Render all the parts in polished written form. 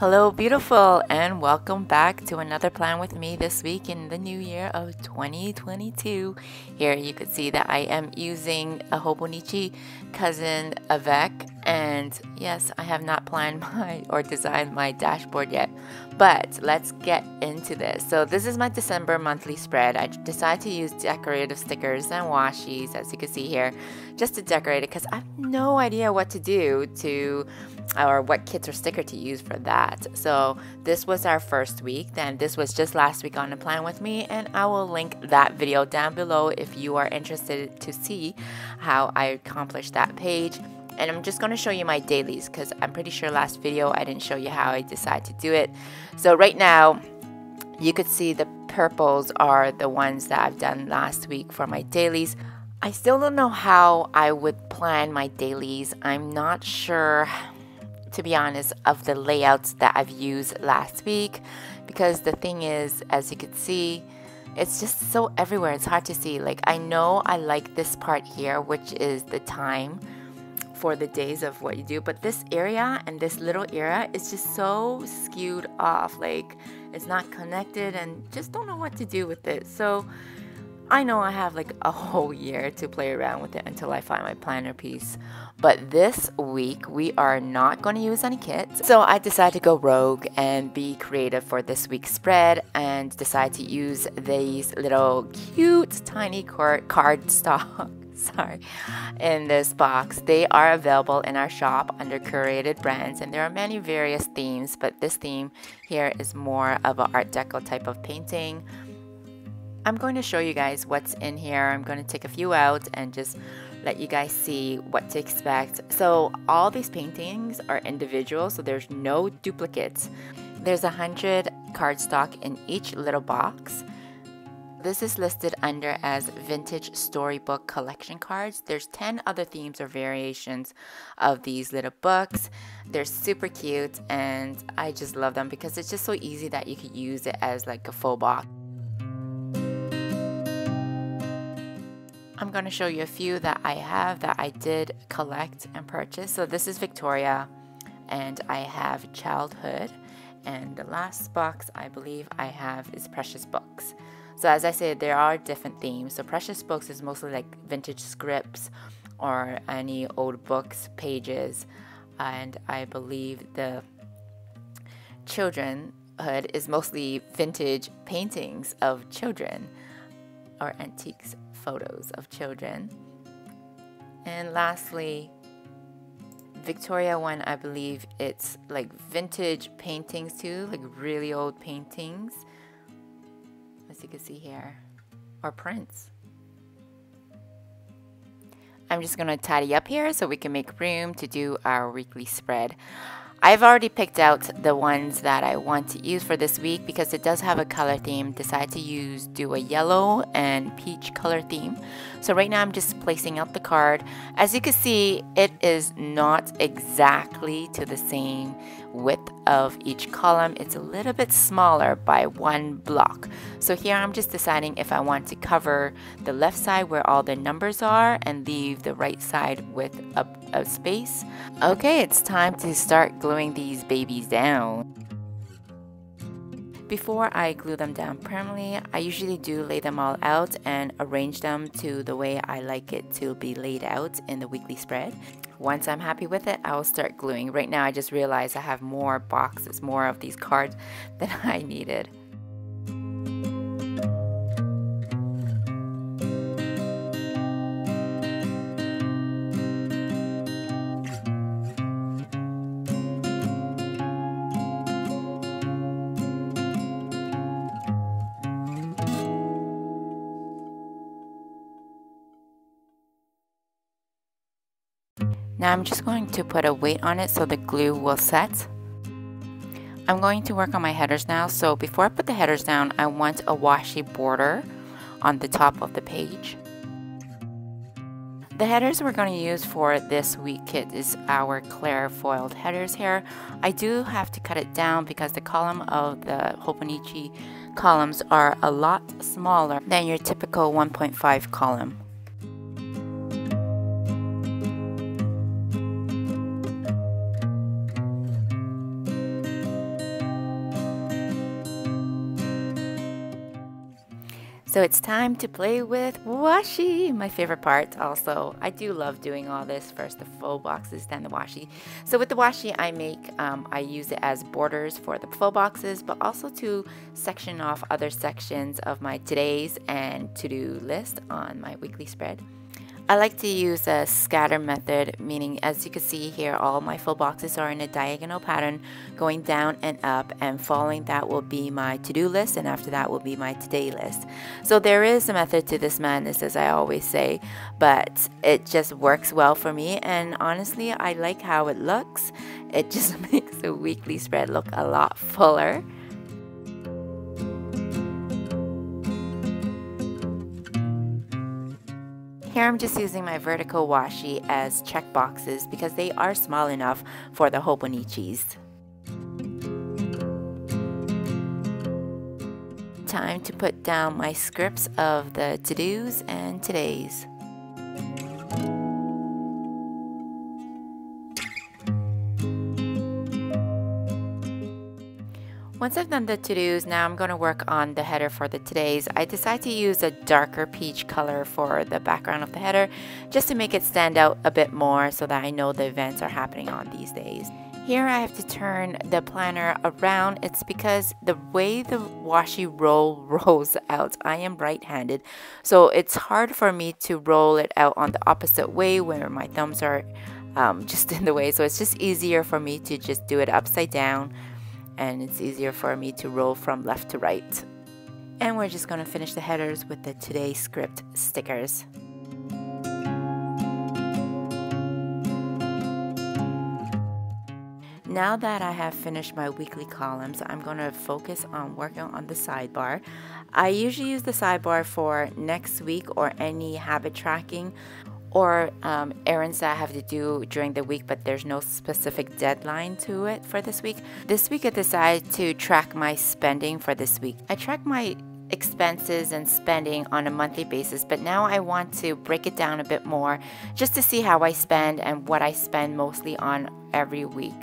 Hello beautiful, and welcome back to another plan with me this week in the new year of 2022. Here you could see that I am using a Hobonichi cousin avec, and yes, I have not planned or designed my dashboard yet, but let's get into this. So this is my December monthly spread. I decided to use decorative stickers and washies, as you can see here, just to decorate it because I have no idea what to do to or what kits or sticker to use for that. So this was our first week. Then this was just last week on the plan with me, and I will link that video down below if you are interested to see how I accomplished that page. And I'm just going to show you my dailies because I'm pretty sure last video I didn't show you how I decided to do it. So right now you could see the purples are the ones that I've done last week for my dailies. I still don't know how I would plan my dailies. I'm not sure, to be honest, of the layouts that I've used last week, because the thing is, as you can see, it's just so everywhere, it's hard to see. Like, I know I like this part here, which is the time for the days of what you do, but this area and this little area is just so skewed off, like it's not connected, and just don't know what to do with it. So I know I have like a whole year to play around with it until I find my planner piece. But this week we are not going to use any kits, so I decided to go rogue and be creative for this week's spread and decide to use these little cute tiny cardstock in this box. They are available in our shop under curated brands, and there are many various themes, but this theme here is more of an art deco type of painting. I'm going to show you guys what's in here. I'm going to take a few out and just let you guys see what to expect. So all these paintings are individual, so there's no duplicates. There's 100 cardstock in each little box. This is listed under as Vintage Storybook Collection Cards. There's 10 other themes or variations of these little books. They're super cute, and I just love them because it's just so easy that you could use it as like a faux box. I'm going to show you a few that I have that I did collect and purchase. So this is Victoria, and I have Childhood, and the last box I believe I have is Precious Books. So as I said, there are different themes. So Precious Books is mostly like vintage scripts or any old books pages, and I believe the Childrenhood is mostly vintage paintings of children or antiques photos of children. And lastly, Victoria one, I believe it's like vintage paintings too, like really old paintings, as you can see here, or prints. I'm just gonna tidy up here so we can make room to do our weekly spread. I've already picked out the ones that I want to use for this week because it does have a color theme. Decide to do a yellow and peach color theme. So right now I'm just placing out the card. As you can see, it is not exactly to the same width of each column. It's a little bit smaller by one block. So here I'm just deciding if I want to cover the left side where all the numbers are and leave the right side with a space. Okay, it's time to start gluing these babies down. Before I glue them down permanently, I usually do lay them all out and arrange them to the way I like it to be laid out in the weekly spread. Once I'm happy with it, I'll start gluing. Right now I just realized I have more boxes, more of these cards than I needed. Now I'm just going to put a weight on it so the glue will set. I'm going to work on my headers now. So before I put the headers down, I want a washi border on the top of the page. The headers we're going to use for this week kit is our clear foiled headers here. I do have to cut it down because the column of the Hobonichi columns are a lot smaller than your typical 1.5 column. So it's time to play with washi, my favorite part also. I do love doing all this, first the faux boxes, then the washi. So with the washi I make, I use it as borders for the faux boxes, but also to section off other sections of my to-dos and to-do list on my weekly spread. I like to use a scatter method, meaning as you can see here, all my faux boxes are in a diagonal pattern going down and up, and following that will be my to-do list, and after that will be my today list. So there is a method to this madness, as I always say, but it just works well for me, and honestly I like how it looks. It just makes the weekly spread look a lot fuller. Here I'm just using my vertical washi as check boxes because they are small enough for the Hobonichis. Time to put down my scripts of the to-dos and to-days. Once I've done the to-dos, now I'm going to work on the header for the to-days. I decide to use a darker peach color for the background of the header just to make it stand out a bit more so that I know the events are happening on these days. Here I have to turn the planner around. It's because the way the washi roll rolls out, I am right-handed, so it's hard for me to roll it out on the opposite way where my thumbs are just in the way, so it's just easier for me to just do it upside down. And it's easier for me to roll from left to right. And we're just going to finish the headers with the Today Script stickers. Now that I have finished my weekly columns, I'm going to focus on working on the sidebar. I usually use the sidebar for next week or any habit tracking, or errands that I have to do during the week, but there's no specific deadline to it for this week. This week I decided to track my spending for this week. I track my expenses and spending on a monthly basis, but now I want to break it down a bit more just to see how I spend and what I spend mostly on every week.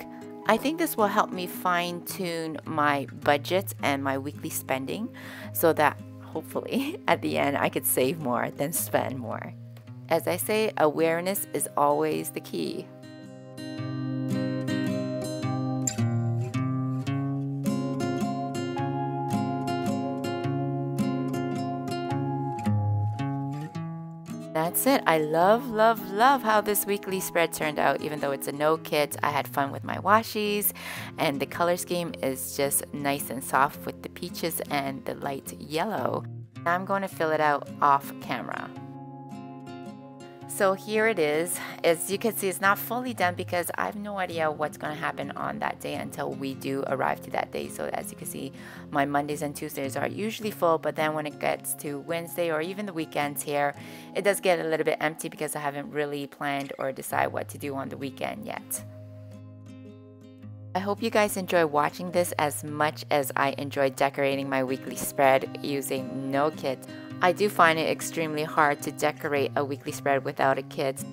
I think this will help me fine-tune my budget and my weekly spending so that hopefully at the end I could save more than spend more. As I say, awareness is always the key. That's it. I love how this weekly spread turned out. Even though it's a no kit, I had fun with my washis, and the color scheme is just nice and soft with the peaches and the light yellow. I'm going to fill it out off camera. So here it is. As you can see, it's not fully done because I have no idea what's going to happen on that day until we do arrive to that day. So as you can see, my Mondays and Tuesdays are usually full, but then when it gets to Wednesday or even the weekends here, it does get a little bit empty because I haven't really planned or decided what to do on the weekend yet. I hope you guys enjoy watching this as much as I enjoy decorating my weekly spread using no kit. I do find it extremely hard to decorate a weekly spread without a kit.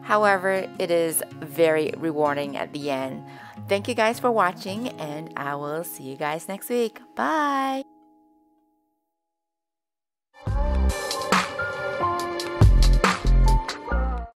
However, it is very rewarding at the end. Thank you guys for watching, and I will see you guys next week. Bye!